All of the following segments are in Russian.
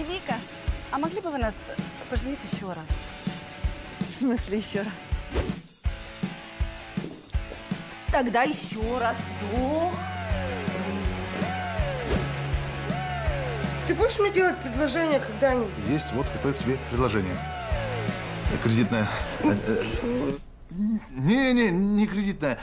Здравствуйте, Вика. А могли бы вы нас поженить еще раз? В смысле еще раз? Тогда еще раз вдох. Ты будешь мне делать предложение когда-нибудь? Есть, вот какое к тебе предложение. Кредитное. Не кредитное.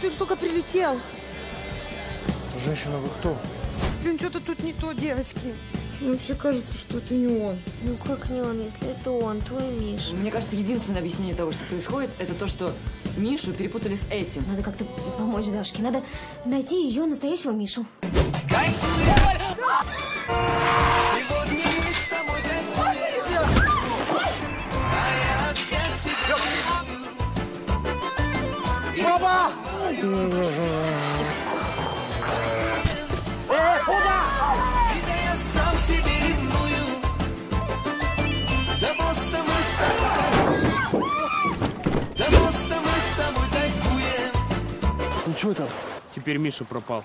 Ты же только прилетел. Женщина, вы кто? Блин, что-то тут не то, девочки. Мне вообще кажется, что это не он. Ну как не он, если это он, твой Миша? Мне кажется, единственное объяснение того, что происходит, это то, что Мишу перепутали с этим. Надо как-то помочь Дашке. Надо найти ее настоящего Мишу. Папа! Куда? Тебя я сам себе ревную. Да просто мы с тобой. Да просто мы с тобой кайфуем. Ну что там? Теперь Миша пропал.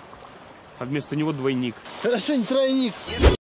А вместо него двойник. Хорошо, не тройник.